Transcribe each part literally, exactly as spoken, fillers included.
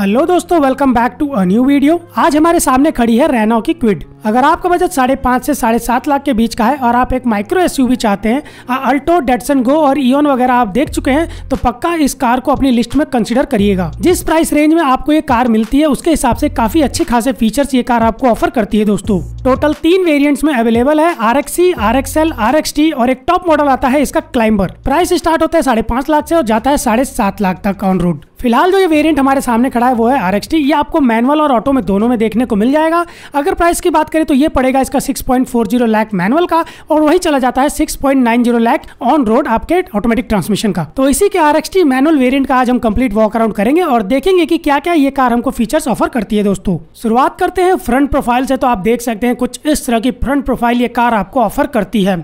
Hello दोस्तों, welcome back to a new video. आज हमारे सामने खड़ी है रेनॉ की क्विड। अगर आपका बजट साढ़े पाँच से साढ़े सात लाख के बीच का है और आप एक माइक्रो एसयूवी चाहते हैं, अल्टो, डैटसन गो और ईओन वगैरह आप देख चुके हैं, तो पक्का इस कार को अपनी लिस्ट में कंसिडर करिएगा। जिस प्राइस रेंज में आपको ये कार मिलती है, उसके हिसाब से काफी अच्छे खासे फीचर्स ये कार आपको ऑफर करती है। दोस्तों टोटल तीन वेरिएंट्स में अवेलेबल है, आरएक्ससी, आरएक्सएल, आरएक्सटी और एक टॉप मॉडल आता है इसका क्लाइंबर। प्राइस स्टार्ट होता है साढ़े पाँच लाख से और जाता है साढ़े सात लाख तक ऑन रोड। फिलहाल जो ये वेरिएंट हमारे सामने खड़ा है वो है आरएक्सटी। ये आपको मैनुअल और ऑटो में दोनों में देखने को मिल जाएगा। अगर प्राइस की बात करें तो ये पड़ेगा इसका six point four zero lakh manual का और वही चला जाता है six point nine zero lakh on road आपके ऑटोमेटिक ट्रांसमिशन का। तो इसी के आरएक्सटी मैनुअल वेरिएंट का आज हम कंप्लीट वॉक अराउंड करेंगे और देखेंगे कि क्या क्या ये कार हमको फीचर्स ऑफर करती है। दोस्तों शुरुआत करते हैं फ्रंट प्रोफाइल से। तो आप देख सकते हैं कुछ इस तरह की फ्रंट प्रोफाइल ये कार आपको ऑफर करती है।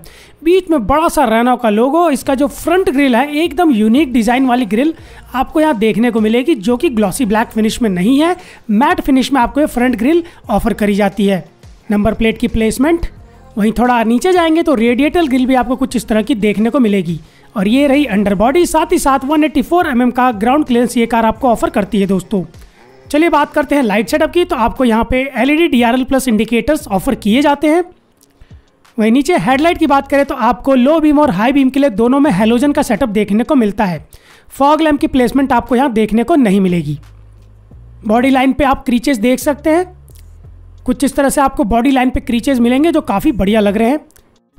बीच में बड़ा सा रेनॉ का लोगो। इसका जो फ्रंट ग्रिल है, एकदम यूनिक डिजाइन वाली ग्रिल आपको यहाँ देखने को मिलेगी, जो कि ग्लॉसी ब्लैक फिनिश में नहीं है, मैट फिनिश में आपको ये फ्रंट ग्रिल ऑफर करी जाती है। नंबर प्लेट की प्लेसमेंट, वहीं थोड़ा नीचे जाएंगे तो रेडिएटर ग्रिल भी आपको कुछ इस तरह की देखने को मिलेगी। और ये रही अंडरबॉडी, साथ ही साथ one eighty four m m का ग्राउंड क्लियरेंस ये कार आपको ऑफर करती है। दोस्तों चलिए बात करते हैं लाइट सेटअप की। तो आपको यहाँ पे LED DRL plus indicators offer किए जाते हैं। वहीं नीचे हेडलाइट की बात करें तो आपको लो बीम और हाई बीम के लिए दोनों में हेलोजन का सेटअप देखने को मिलता है। फॉग लैम्प की प्लेसमेंट आपको यहाँ देखने को नहीं मिलेगी। बॉडी लाइन पे आप क्रीचेस देख सकते हैं, कुछ इस तरह से आपको बॉडी लाइन पे क्रीचेस मिलेंगे जो काफ़ी बढ़िया लग रहे हैं।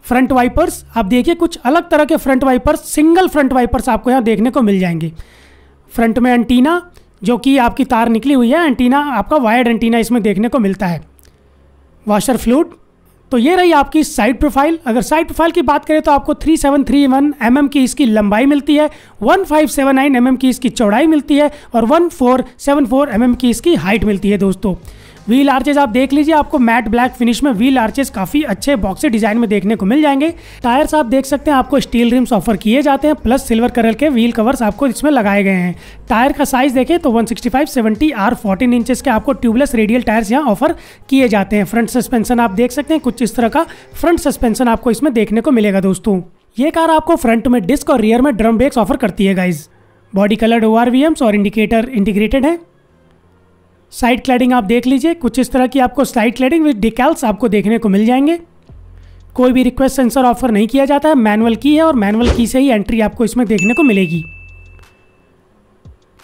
फ्रंट वाइपर्स आप देखिए, कुछ अलग तरह के front wipers, single front wipers आपको यहाँ देखने को मिल जाएंगे। फ्रंट में एंटीना, जो कि आपकी तार निकली हुई है, एंटीना आपका वायर्ड एंटीना इसमें देखने को मिलता है। Washer fluid. तो ये रही आपकी साइड प्रोफाइल। अगर साइड प्रोफाइल की बात करें तो आपको three seven three one m m की इसकी लंबाई मिलती है, one five seven nine m m की इसकी चौड़ाई मिलती है और one four seven four m m की इसकी हाइट मिलती है। दोस्तों व्हील आर्चेज आप देख लीजिए, आपको मैट ब्लैक फिनिश में व्हील आर्चेज काफ़ी अच्छे बॉक्सी डिजाइन में देखने को मिल जाएंगे। टायर्स आप देख सकते हैं, आपको स्टील रिम्स ऑफर किए जाते हैं, प्लस सिल्वर कलर के व्हील कवर्स आपको इसमें लगाए गए हैं। टायर का साइज देखें तो one sixty five seventy R fourteen inches के आपको ट्यूबलेस रेडियल टायर्स यहाँ ऑफर किए जाते हैं। फ्रंट सस्पेंशन आप देख सकते हैं, कुछ इस तरह का फ्रंट सस्पेंशन आपको इसमें देखने को मिलेगा। दोस्तों ये कार आपको फ्रंट में डिस्क और रियर में ड्रम ब्रेक्स ऑफर करती है। Guys body coloured O R V Ms और इंडिकेटर इंटीग्रेटेड है। साइड क्लैडिंग आप देख लीजिए, कुछ इस तरह की आपको साइड क्लैडिंग विद डिकैल्स आपको देखने को मिल जाएंगे। कोई भी रिक्वेस्ट सेंसर ऑफर नहीं किया जाता है, मैनुअल की है और मैनुअल की से ही एंट्री आपको इसमें देखने को मिलेगी।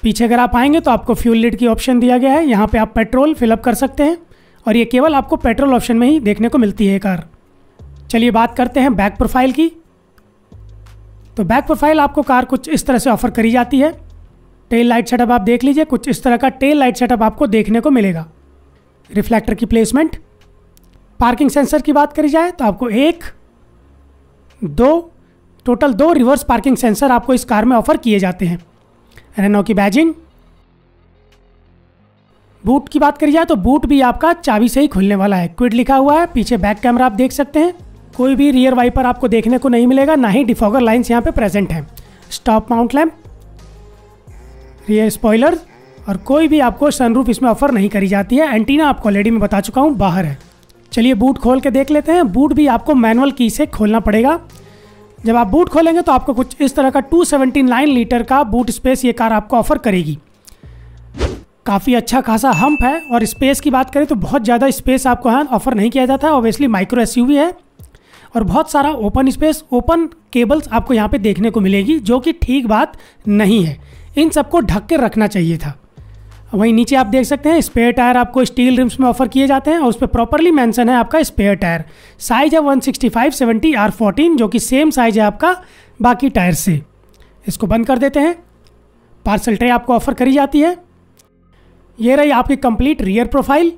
पीछे अगर आप आएंगे तो आपको फ्यूल लिड की ऑप्शन दिया गया है, यहाँ पे आप पेट्रोल फिलअप कर सकते हैं और ये केवल आपको पेट्रोल ऑप्शन में ही देखने को मिलती है कार। चलिए बात करते हैं बैक प्रोफाइल की। तो बैक प्रोफाइल आपको कार कुछ इस तरह से ऑफर करी जाती है। टेल लाइट सेटअप आप देख लीजिए, कुछ इस तरह का टेल लाइट सेटअप आपको देखने को मिलेगा। रिफ्लेक्टर की प्लेसमेंट। पार्किंग सेंसर की बात करी जाए तो आपको एक, दो, टोटल दो रिवर्स पार्किंग सेंसर आपको इस कार में ऑफर किए जाते हैं। रेनॉ की बैजिंग। बूट की बात करी जाए तो बूट भी आपका चाबी से ही खुलने वाला है, क्विड लिखा हुआ है। पीछे बैक कैमरा आप देख सकते हैं। कोई भी रियर वाइपर आपको देखने को नहीं मिलेगा, ना ही डिफॉगर लाइन्स यहाँ पे प्रेजेंट हैं। Stop mount lamp, rear spoiler और कोई भी आपको सनरूफ इसमें ऑफर नहीं करी जाती है। एंटीना आपको ऑलरेडी मैं बता चुका हूँ बाहर है। चलिए बूट खोल के देख लेते हैं। बूट भी आपको मैनुअल की से खोलना पड़ेगा। जब आप बूट खोलेंगे तो आपको कुछ इस तरह का टू सेवेंटी नाइन लीटर का बूट स्पेस ये कार आपको ऑफर करेगी। काफ़ी अच्छा खासा हम्प है और स्पेस की बात करें तो बहुत ज़्यादा स्पेस आपको यहाँ ऑफर नहीं किया जाता है। ऑब्वियसली माइक्रो एसयूवी है और बहुत सारा ओपन स्पेस, ओपन केबल्स आपको यहाँ पर देखने को मिलेगी, जो कि ठीक बात नहीं है, इन सबको ढक के रखना चाहिए था। वहीं नीचे आप देख सकते हैं स्पेयर टायर आपको स्टील रिम्स में ऑफर किए जाते हैं और उस पर प्रॉपरली मेंशन है आपका स्पेयर टायर। साइज है one sixty five seventy R fourteen, जो कि सेम साइज है आपका बाकी टायर से। इसको बंद कर देते हैं। पार्सल ट्रे आपको ऑफर करी जाती है। ये रही आपकी कंप्लीट रियर प्रोफाइल।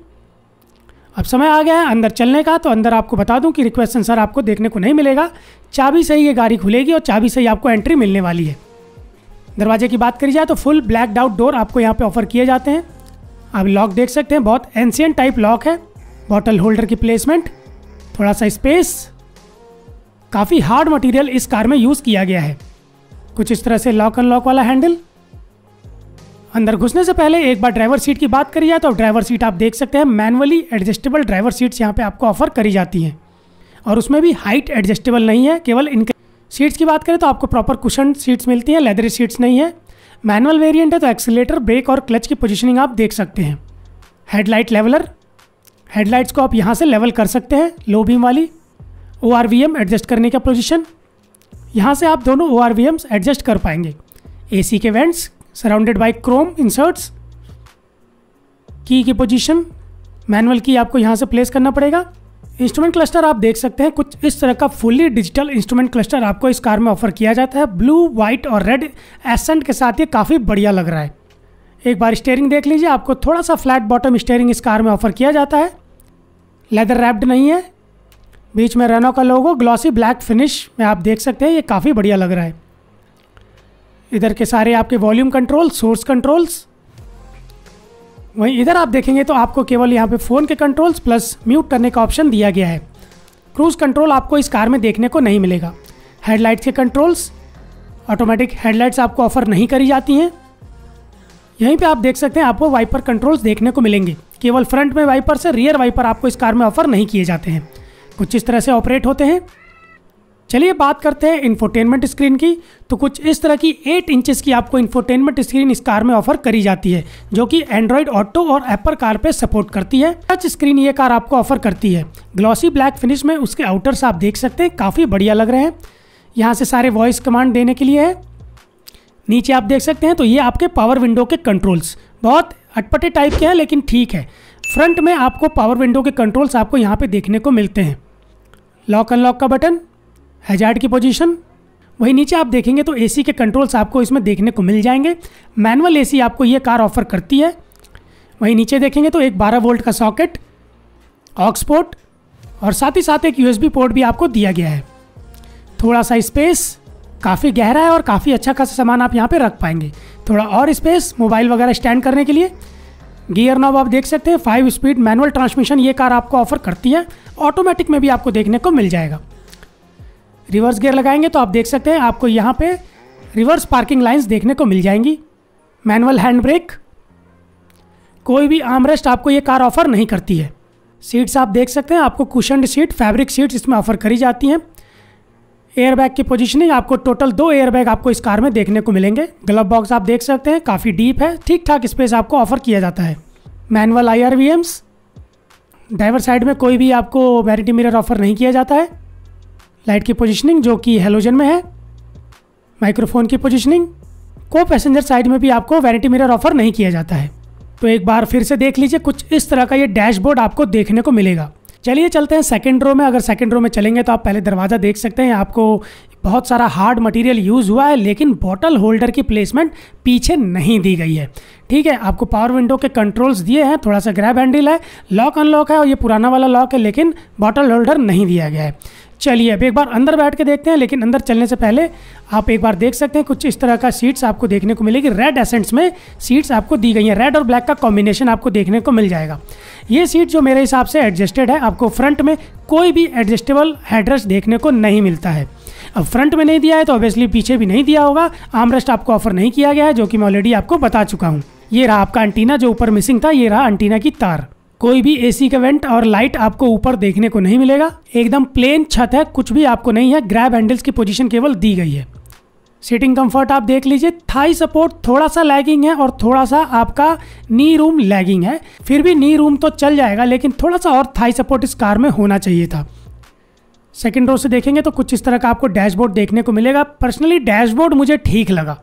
अब समय आ गया है अंदर चलने का। तो अंदर आपको बता दूं कि रिक्वेस्ट सेंसर आपको देखने को नहीं मिलेगा, चाबी से ही ये गाड़ी खुलेगी और चाबी से ही आपको एंट्री मिलने वाली है। दरवाजे की बात करी जाए तो फुल ब्लैक आउट डोर आपको यहाँ पे ऑफर किए जाते हैं। आप लॉक देख सकते हैं, बहुत एंशियंट टाइप लॉक है। बॉटल होल्डर की प्लेसमेंट, थोड़ा सा स्पेस, काफ़ी हार्ड मटेरियल इस कार में यूज़ किया गया है। कुछ इस तरह से लॉक अनलॉक वाला हैंडल। अंदर घुसने से पहले एक बार ड्राइवर सीट की बात करी जाए तो ड्राइवर सीट आप देख सकते हैं, मैनुअली एडजस्टेबल ड्राइवर सीट्स यहाँ पर आपको ऑफर करी जाती हैं और उसमें भी हाइट एडजस्टेबल नहीं है। केवल इनके सीट्स की बात करें तो आपको प्रॉपर कुशन सीट्स मिलती हैं, लेदर सीट्स नहीं है। मैनुअल वेरिएंट है तो एक्सीलेटर, ब्रेक और क्लच की पोजीशनिंग आप देख सकते हैं। हेडलाइट लेवलर, हेडलाइट्स को आप यहाँ से लेवल कर सकते हैं, लो बीम वाली। O R V M adjust करने का पोजीशन, यहाँ से आप दोनों O R V Ms adjust कर पाएंगे। ए सी के vents surrounded by chrome inserts. Key की पोजीशन, मैनुअल की आपको यहाँ से प्लेस करना पड़ेगा। इंस्ट्रूमेंट क्लस्टर आप देख सकते हैं, कुछ इस तरह का फुली डिजिटल इंस्ट्रूमेंट क्लस्टर आपको इस कार में ऑफर किया जाता है। ब्लू, वाइट और रेड एसेंट के साथ ये काफ़ी बढ़िया लग रहा है। एक बार स्टेयरिंग देख लीजिए, आपको थोड़ा सा फ्लैट बॉटम स्टेयरिंग इस कार में ऑफर किया जाता है। लेदर रैप्ड नहीं है, बीच में रेनो का लोगो ग्लॉसी ब्लैक फिनिश में आप देख सकते हैं, ये काफ़ी बढ़िया लग रहा है। इधर के सारे आपके वॉल्यूम कंट्रोल, सोर्स कंट्रोल्स। वहीं इधर आप देखेंगे तो आपको केवल यहाँ पे फ़ोन के कंट्रोल्स प्लस म्यूट करने का ऑप्शन दिया गया है। क्रूज़ कंट्रोल आपको इस कार में देखने को नहीं मिलेगा। हेडलाइट्स के कंट्रोल्स, ऑटोमेटिक हेडलाइट्स आपको ऑफ़र नहीं करी जाती हैं। यहीं पे आप देख सकते हैं आपको वाइपर कंट्रोल्स देखने को मिलेंगे। केवल फ्रंट में वाइपर से रियर वाइपर आपको इस कार में ऑफ़र नहीं किए जाते हैं, कुछ इस तरह से ऑपरेट होते हैं। चलिए बात करते हैं इन्फोटेनमेंट स्क्रीन की। तो कुछ इस तरह की आठ इंचेस की आपको इन्फोटेनमेंट स्क्रीन इस कार में ऑफर करी जाती है, जो कि एंड्रॉयड ऑटो और एप्पल कार पे सपोर्ट करती है। टच स्क्रीन ये कार आपको ऑफर करती है। ग्लॉसी ब्लैक फिनिश में उसके आउटर्स आप देख सकते हैं, काफ़ी बढ़िया लग रहे हैं। यहाँ से सारे वॉइस कमांड देने के लिए है। नीचे आप देख सकते हैं तो ये आपके पावर विंडो के कंट्रोल्स बहुत अटपटे टाइप के हैं, लेकिन ठीक है। फ्रंट में आपको पावर विंडो के कंट्रोल्स आपको यहाँ पर देखने को मिलते हैं। लॉक अनलॉक का बटन, हैजार्ड की पोजीशन। वहीं नीचे आप देखेंगे तो एसी के कंट्रोल्स आपको इसमें देखने को मिल जाएंगे। मैनुअल एसी आपको ये कार ऑफर करती है। वहीं नीचे देखेंगे तो एक बारह वोल्ट का सॉकेट, ऑक्स पोर्ट और साथ ही साथ एक यूएसबी पोर्ट भी आपको दिया गया है। थोड़ा सा स्पेस काफ़ी गहरा है और काफ़ी अच्छा खासा सामान आप यहाँ पर रख पाएंगे। थोड़ा और स्पेस मोबाइल वगैरह स्टैंड करने के लिए। गियर नॉब आप देख सकते हैं। फाइव स्पीड मैनुअल ट्रांसमिशन ये कार आपको ऑफर करती है। ऑटोमेटिक में भी आपको देखने को मिल जाएगा। रिवर्स गियर लगाएंगे तो आप देख सकते हैं आपको यहाँ पे रिवर्स पार्किंग लाइंस देखने को मिल जाएंगी। मैनुअल हैंड ब्रेक, कोई भी आर्मरेस्ट आपको ये कार ऑफर नहीं करती है। सीट्स आप देख सकते हैं, आपको कुशन्ड सीट, फैब्रिक सीट्स इसमें ऑफर करी जाती हैं। एयरबैग की पोजीशनिंग, आपको टोटल दो एयरबैग आपको इस कार में देखने को मिलेंगे। ग्लव बॉक्स आप देख सकते हैं, काफ़ी डीप है, ठीक ठाक स्पेस आपको ऑफर किया जाता है। Manual I R V Ms, driver side में कोई भी आपको वैनिटी मिरर ऑफर नहीं किया जाता है। लाइट की पोजीशनिंग जो कि हेलोजन में है। माइक्रोफोन की पोजीशनिंग, को पैसेंजर साइड में भी आपको वैनिटी मिरर ऑफर नहीं किया जाता है। तो एक बार फिर से देख लीजिए, कुछ इस तरह का ये डैशबोर्ड आपको देखने को मिलेगा। चलिए चलते हैं सेकंड रो में। अगर सेकंड रो में चलेंगे तो आप पहले दरवाज़ा देख सकते हैं, आपको बहुत सारा हार्ड मटेरियल यूज़ हुआ है, लेकिन बॉटल होल्डर की प्लेसमेंट पीछे नहीं दी गई है। ठीक है, आपको पावर विंडो के कंट्रोल्स दिए हैं, थोड़ा सा ग्रैब हैंडल है, लॉक अनलॉक है और ये पुराना वाला लॉक है, लेकिन बॉटल होल्डर नहीं दिया गया है। चलिए अब एक बार अंदर बैठ के देखते हैं, लेकिन अंदर चलने से पहले आप एक बार देख सकते हैं कुछ इस तरह का सीट्स आपको देखने को मिलेगी। रेड एसेंट्स में सीट्स आपको दी गई हैं, रेड और ब्लैक का कॉम्बिनेशन आपको देखने को मिल जाएगा। ये सीट जो मेरे हिसाब से एडजस्टेड है, आपको फ्रंट में कोई भी एडजस्टेबल हेडरेस्ट देखने को नहीं मिलता है। अब फ्रंट में नहीं दिया है तो ऑब्वियसली पीछे भी नहीं दिया होगा। आर्मरेस्ट आपको ऑफर नहीं किया गया है, जो कि मैं ऑलरेडी आपको बता चुका हूँ। ये रहा आपका एंटीना जो ऊपर मिसिंग था, ये रहा एंटीना की तार। कोई भी एसी का वेंट और लाइट आपको ऊपर देखने को नहीं मिलेगा। एकदम प्लेन छत है, कुछ भी आपको नहीं है। ग्रैब हैंडल्स की पोजीशन केवल दी गई है। सीटिंग कंफर्ट आप देख लीजिए, थाई सपोर्ट थोड़ा सा लैगिंग है और थोड़ा सा आपका नी रूम लैगिंग है। फिर भी नी रूम तो चल जाएगा, लेकिन थोड़ा सा और थाई सपोर्ट इस कार में होना चाहिए था। सेकेंड रो से देखेंगे तो कुछ इस तरह का आपको डैशबोर्ड देखने को मिलेगा। पर्सनली डैशबोर्ड मुझे ठीक लगा।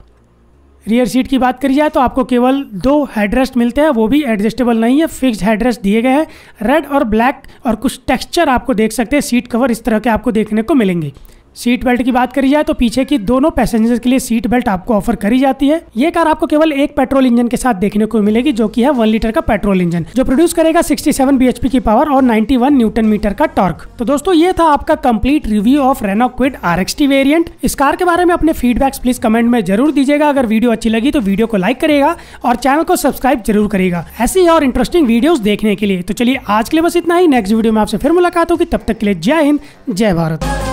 रियर सीट की बात करी जाए तो आपको केवल दो हेडरेस्ट मिलते हैं, वो भी एडजस्टेबल नहीं है, फिक्स्ड हेडरेस्ट दिए गए हैं। रेड और ब्लैक और कुछ टेक्सचर आपको देख सकते हैं, सीट कवर इस तरह के आपको देखने को मिलेंगे। सीट बेल्ट की बात करी जाए तो पीछे की दोनों पैसेंजर्स के लिए सीट बेल्ट आपको ऑफर करी जाती है। ये कार आपको केवल एक पेट्रोल इंजन के साथ देखने को मिलेगी, जो कि है वन लीटर का पेट्रोल इंजन, जो प्रोड्यूस करेगा सड़सठ बीएचपी की पावर और इक्यानवे न्यूटन मीटर का टॉर्क। तो दोस्तों, ये था आपका complete review of Renault Kwid RXT variant. इस कार के बारे में अपने फीडबैक्स प्लीज कमेंट में जरूर दीजिएगा। अगर वीडियो अच्छी लगी तो वीडियो को लाइक करेगा और चैनल को सब्सक्राइब जरूर करेगा, ऐसी और इंटरेस्टिंग वीडियोज देखने के लिए। तो चलिए आज के लिए बस इतना ही। नेक्स्ट वीडियो में आपसे फिर मुलाकात होगी, तब तक के लिए जय हिंद, जय भारत।